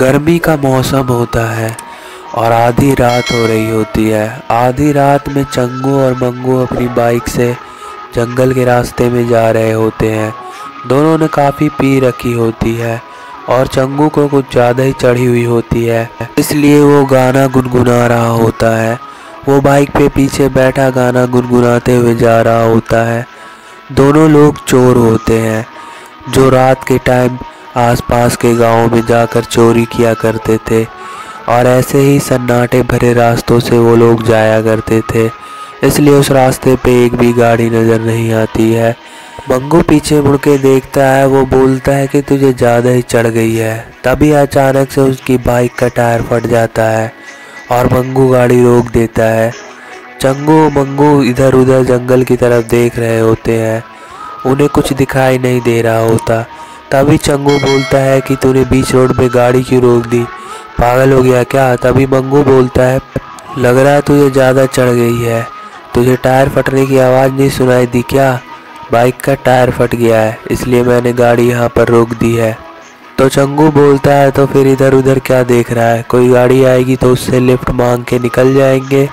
गर्मी का मौसम होता है और आधी रात हो रही होती है। आधी रात में चंगू और मंगू अपनी बाइक से जंगल के रास्ते में जा रहे होते हैं। दोनों ने काफ़ी पी रखी होती है और चंगू को कुछ ज़्यादा ही चढ़ी हुई होती है, इसलिए वो गाना गुनगुना रहा होता है। वो बाइक पे पीछे बैठा गाना गुनगुनाते हुए जा रहा होता है। दोनों लोग चोर होते हैं जो रात के टाइम आसपास के गांवों में जाकर चोरी किया करते थे और ऐसे ही सन्नाटे भरे रास्तों से वो लोग जाया करते थे, इसलिए उस रास्ते पे एक भी गाड़ी नज़र नहीं आती है। मंगू पीछे मुड़ के देखता है, वो बोलता है कि तुझे ज़्यादा ही चढ़ गई है। तभी अचानक से उसकी बाइक का टायर फट जाता है और मंगू गाड़ी रोक देता है। चंगू मंगू इधर उधर जंगल की तरफ देख रहे होते हैं, उन्हें कुछ दिखाई नहीं दे रहा होता। तभी चंगू बोलता है कि तूने बीच रोड पे गाड़ी क्यों रोक दी, पागल हो गया क्या? तभी मंगू बोलता है लग रहा है तुझे ज़्यादा चढ़ गई है, तुझे टायर फटने की आवाज़ नहीं सुनाई दी क्या? बाइक का टायर फट गया है इसलिए मैंने गाड़ी यहाँ पर रोक दी है। तो चंगू बोलता है तो फिर इधर उधर क्या देख रहा है, कोई गाड़ी आएगी तो उससे लिफ्ट मांग के निकल जाएंगे।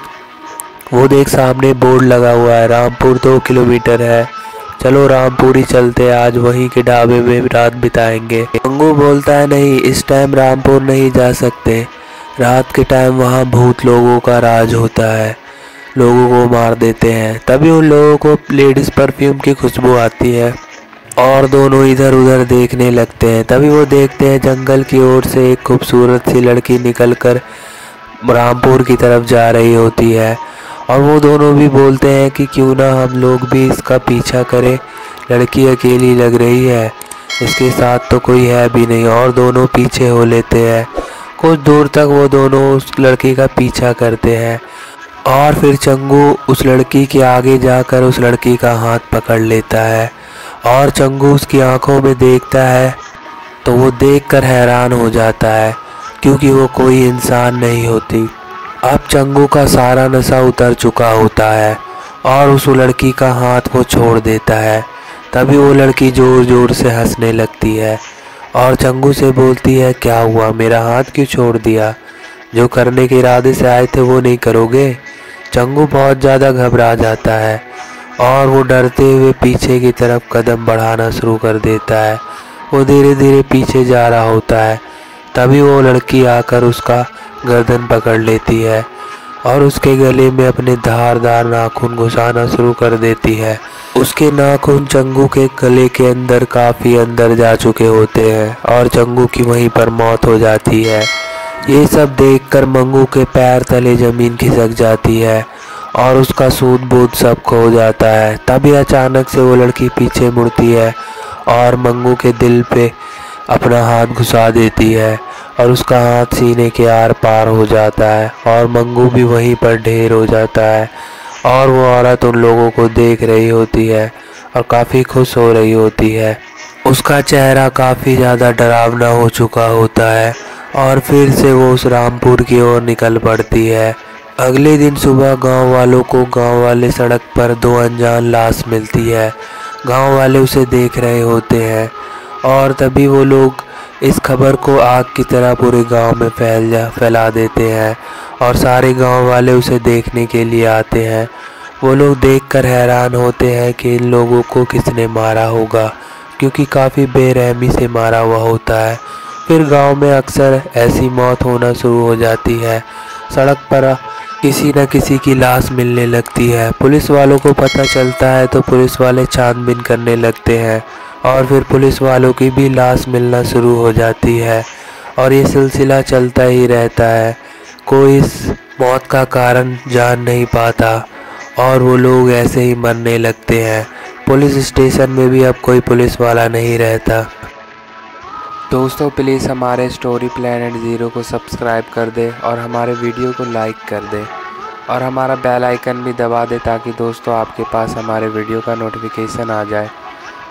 वो देख सामने बोर्ड लगा हुआ है, रामपुर 2 किलोमीटर है, चलो रामपुर ही चलते, आज वहीं के ढाबे में रात बिताएंगे। चंगू बोलता है नहीं, इस टाइम रामपुर नहीं जा सकते, रात के टाइम वहाँ भूत लोगों का राज होता है, लोगों को मार देते हैं। तभी उन लोगों को लेडीज़ परफ्यूम की खुशबू आती है और दोनों इधर उधर देखने लगते हैं। तभी वो देखते हैं जंगल की ओर से एक खूबसूरत सी लड़की निकलकर रामपुर की तरफ जा रही होती है और वो दोनों भी बोलते हैं कि क्यों ना हम लोग भी इसका पीछा करें, लड़की अकेली लग रही है, इसके साथ तो कोई है भी नहीं। और दोनों पीछे हो लेते हैं। कुछ दूर तक वो दोनों उस लड़की का पीछा करते हैं और फिर चंगू उस लड़की के आगे जाकर उस लड़की का हाथ पकड़ लेता है और चंगू उसकी आंखों में देखता है तो वो देखकर हैरान हो जाता है क्योंकि वो कोई इंसान नहीं होती। अब चंगू का सारा नशा उतर चुका होता है और उस लड़की का हाथ वो छोड़ देता है। तभी वो लड़की ज़ोर ज़ोर से हंसने लगती है और चंगू से बोलती है क्या हुआ, मेरा हाथ क्यों छोड़ दिया, जो करने के इरादे से आए थे वो नहीं करोगे? चंगू बहुत ज़्यादा घबरा जाता है और वो डरते हुए पीछे की तरफ कदम बढ़ाना शुरू कर देता है। वो धीरे धीरे पीछे जा रहा होता है। तभी वो लड़की आकर उसका गर्दन पकड़ लेती है और उसके गले में अपने धारदार नाखून घुसाना शुरू कर देती है। उसके नाखून चंगू के गले के अंदर काफ़ी अंदर जा चुके होते हैं और चंगू की वहीं पर मौत हो जाती है। ये सब देखकर मंगू के पैर तले ज़मीन खिसक जाती है और उसका सूद बूद सब खो जाता है। तभी अचानक से वो लड़की पीछे मुड़ती है और मंगू के दिल पे अपना हाथ घुसा देती है और उसका हाथ सीने के आर पार हो जाता है और मंगू भी वहीं पर ढेर हो जाता है। और वो औरत उन लोगों को देख रही होती है और काफ़ी खुश हो रही होती है। उसका चेहरा काफ़ी ज़्यादा डरावना हो चुका होता है और फिर से वो उस रामपुर की ओर निकल पड़ती है। अगले दिन सुबह गांव वाले सड़क पर 2 अनजान लाश मिलती है। गांव वाले उसे देख रहे होते हैं और तभी वो लोग इस खबर को आग की तरह पूरे गांव में फैला देते हैं और सारे गांव वाले उसे देखने के लिए आते हैं। वो लोग देखकर हैरान होते हैं कि इन लोगों को किसने मारा होगा, क्योंकि काफ़ी बेरहमी से मारा हुआ होता है। फिर गांव में अक्सर ऐसी मौत होना शुरू हो जाती है। सड़क पर किसी न किसी की लाश मिलने लगती है। पुलिस वालों को पता चलता है तो पुलिस वाले छानबीन करने लगते हैं और फिर पुलिस वालों की भी लाश मिलना शुरू हो जाती है और ये सिलसिला चलता ही रहता है। कोई इस मौत का कारण जान नहीं पाता और वो लोग ऐसे ही मरने लगते हैं। पुलिस स्टेशन में भी अब कोई पुलिस वाला नहीं रहता। दोस्तों प्लीज़ हमारे स्टोरी प्लेनेट 0 को सब्सक्राइब कर दें और हमारे वीडियो को लाइक कर दें और हमारा बेल आइकन भी दबा दें ताकि दोस्तों आपके पास हमारे वीडियो का नोटिफिकेशन आ जाए।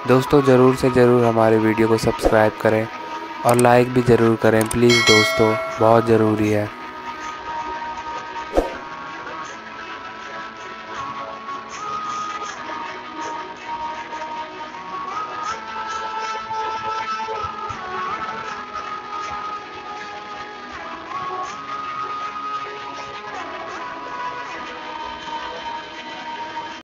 दोस्तों ज़रूर से ज़रूर हमारे वीडियो को सब्सक्राइब करें और लाइक भी ज़रूर करें प्लीज़ दोस्तों, बहुत ज़रूरी है।